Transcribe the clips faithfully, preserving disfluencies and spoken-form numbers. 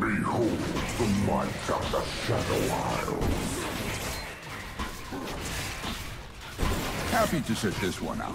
Behold the might of the Shadow Isles. Happy to sit this one out.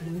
Blue